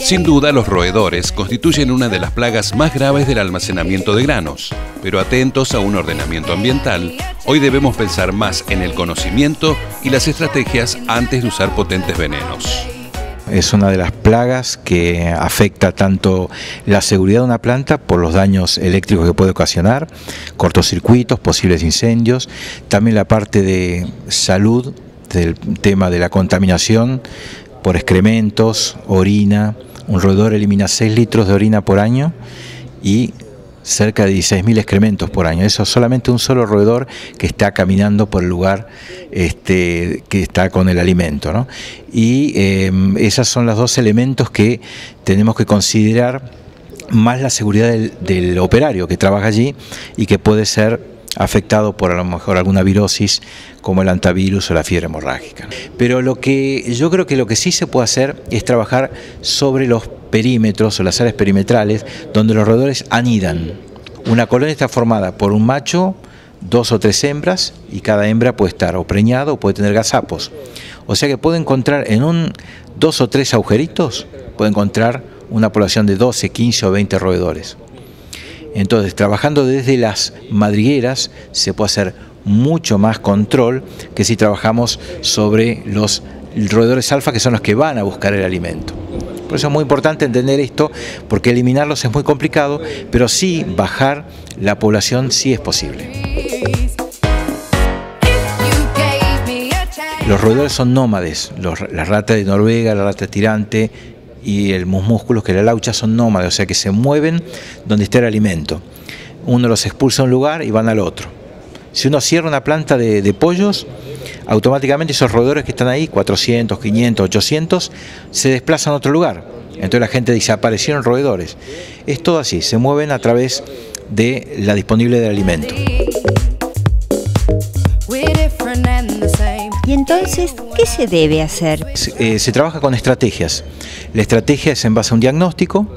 Sin duda, los roedores constituyen una de las plagas más graves del almacenamiento de granos, pero atentos a un ordenamiento ambiental, hoy debemos pensar más en el conocimiento y las estrategias antes de usar potentes venenos. Es una de las plagas que afecta tanto la seguridad de una planta por los daños eléctricos que puede ocasionar, cortocircuitos, posibles incendios, también la parte de salud, del tema de la contaminación por excrementos, orina. Un roedor elimina 6 litros de orina por año y cerca de 16.000 excrementos por año. Eso es solamente un solo roedor que está caminando por el lugar que está con el alimento, ¿no? Y esos son los dos elementos que tenemos que considerar, más la seguridad del operario que trabaja allí y que puede ser afectado por a lo mejor alguna virosis como el antivirus o la fiebre hemorrágica. Pero yo creo que lo que sí se puede hacer es trabajar sobre los perímetros o las áreas perimetrales donde los roedores anidan. Una colonia está formada por un macho, 2 o 3 hembras, y cada hembra puede estar o preñada o puede tener gazapos. O sea que puede encontrar en 2 o 3 agujeritos, puede encontrar una población de 12, 15 o 20 roedores. Entonces, trabajando desde las madrigueras se puede hacer mucho más control que si trabajamos sobre los roedores alfa, que son los que van a buscar el alimento. Por eso es muy importante entender esto, porque eliminarlos es muy complicado, pero sí bajar la población sí es posible. Los roedores son nómades, la rata de Noruega, la rata tirante y el musmúsculo, que la laucha, son nómades, o sea que se mueven donde está el alimento. Uno los expulsa a un lugar y van al otro. Si uno cierra una planta de pollos, automáticamente esos roedores que están ahí, 400, 500, 800, se desplazan a otro lugar. Entonces la gente dice, aparecieron roedores. Es todo así, se mueven a través de la disponible del alimento. Y entonces, ¿qué se debe hacer? Se trabaja con estrategias. La estrategia es en base a un diagnóstico,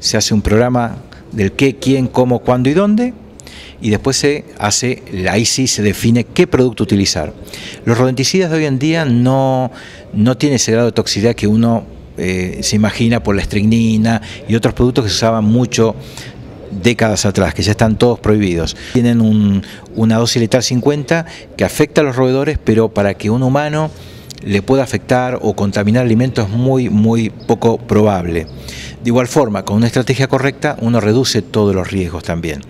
se hace un programa del qué, quién, cómo, cuándo y dónde, y después ahí sí se define qué producto utilizar. Los rodenticidas de hoy en día no tienen ese grado de toxicidad que uno se imagina por la estricnina y otros productos que se usaban mucho décadas atrás, que ya están todos prohibidos. Tienen una dosis letal 50 que afecta a los roedores, pero para que un humano le pueda afectar o contaminar alimentos es muy, muy poco probable. De igual forma, con una estrategia correcta uno reduce todos los riesgos también.